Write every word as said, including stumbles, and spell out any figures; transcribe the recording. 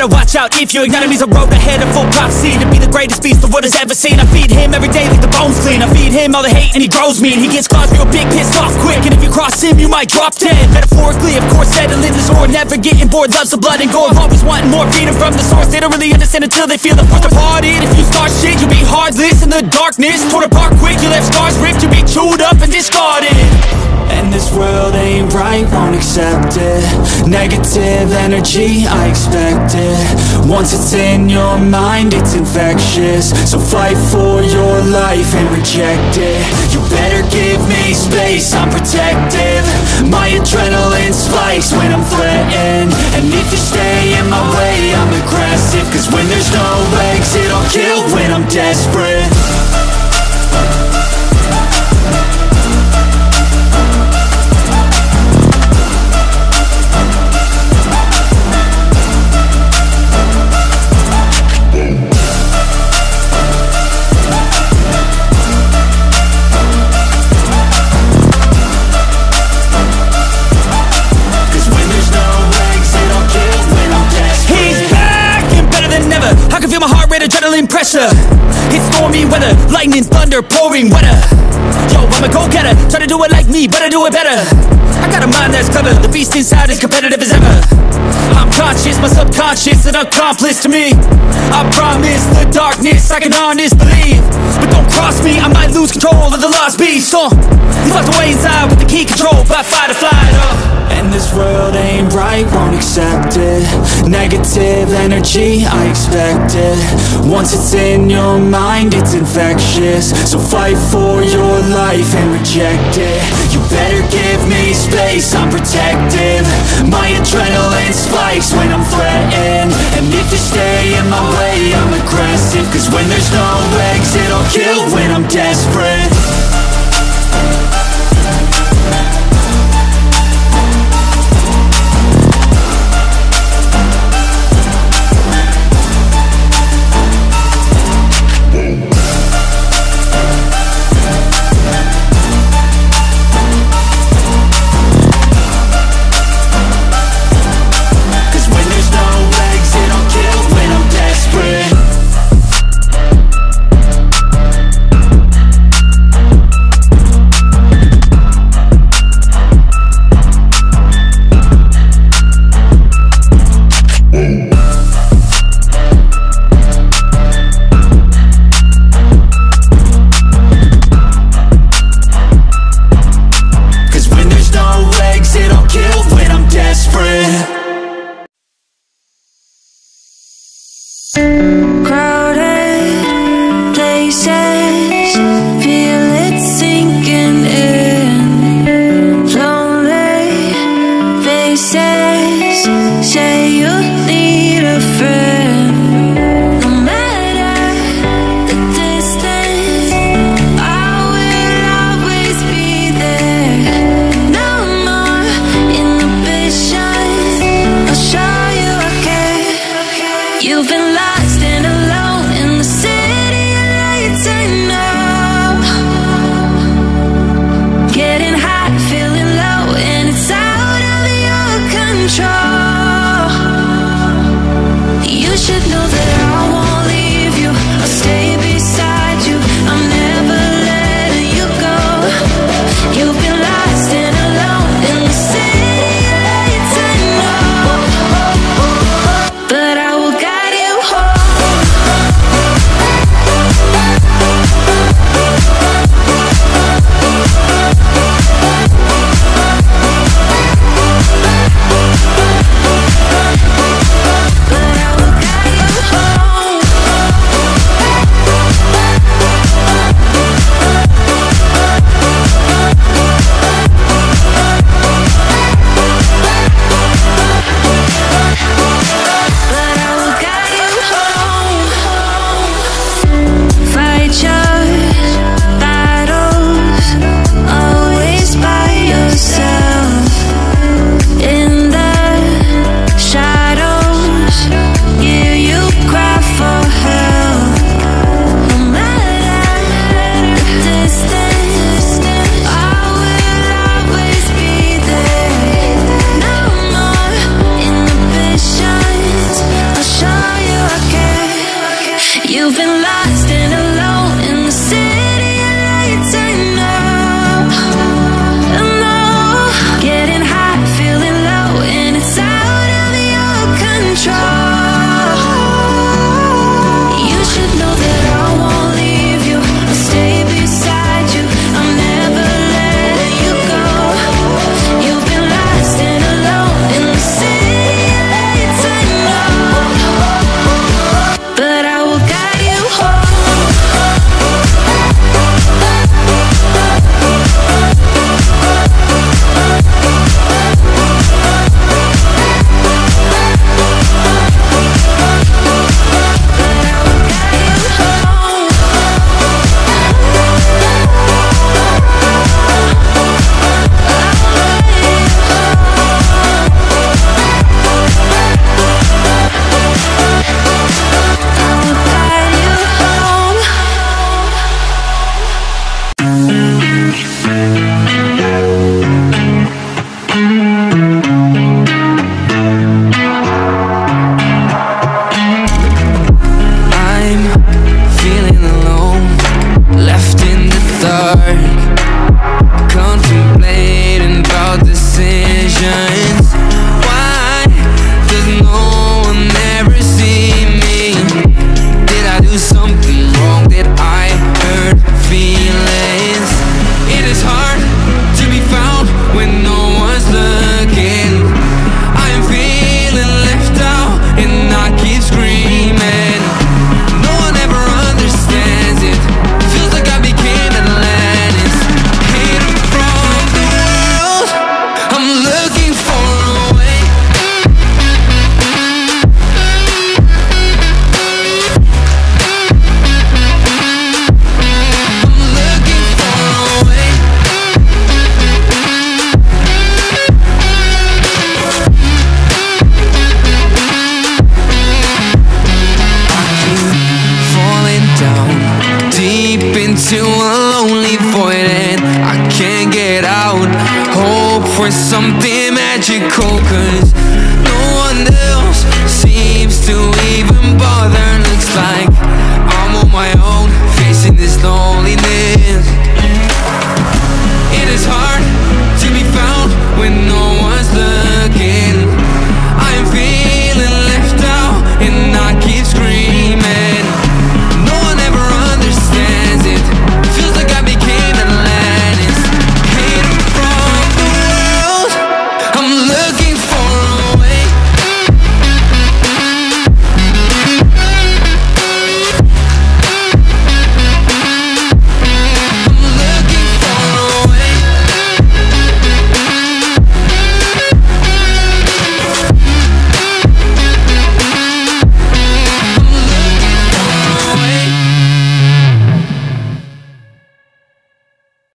better watch out if your enemy's a road ahead of full prophecy. To be the greatest beast the world has ever seen. I feed him every day like the bones clean. I feed him all the hate and he grows me. And he gets claws real big, pissed off quick. And if you cross him, you might drop dead. Metaphorically, of course, settling this war. Never getting bored, loves the blood and gore. Always wanting more, feeding from the source. They don't really understand until they feel the force departed. If you start shit, you'll be heartless in the darkness. Torn apart quick, you left scars ripped. You'll be chewed up and discarded. And this world ain't right, won't accept it. Negative energy, I expect it. Once it's in your mind, it's infectious. So fight for your life and reject it. You better give me space, I'm protective. My adrenaline spikes when I'm threatened. And if you stay in my way, I'm aggressive. Cause when there's no exit, I'll kill when I'm desperate. Pressure, it's stormy weather, lightning, thunder, pouring weather. Yo, I'm a go-getter, try to do it like me, but I do it better. I got a mind that's clever, the beast inside is competitive as ever. I'm conscious, my subconscious, an accomplice to me. I promise the darkness, I can honest believe. But don't cross me, I might lose control of the lost beast. uh, He's locked away inside with the key controlled by fight or flight. uh. And this world ain't right, won't accept it. Negative energy, I expect it. Once it's in your mind, it's infectious. So fight for your life and reject it. You better give me space, I'm protective. My adrenaline spikes when I'm threatened. And if you stay in my way, I'm aggressive. Cause when there's no exit, I'll kill when I'm desperate. You've been lost in for something magical, 'cause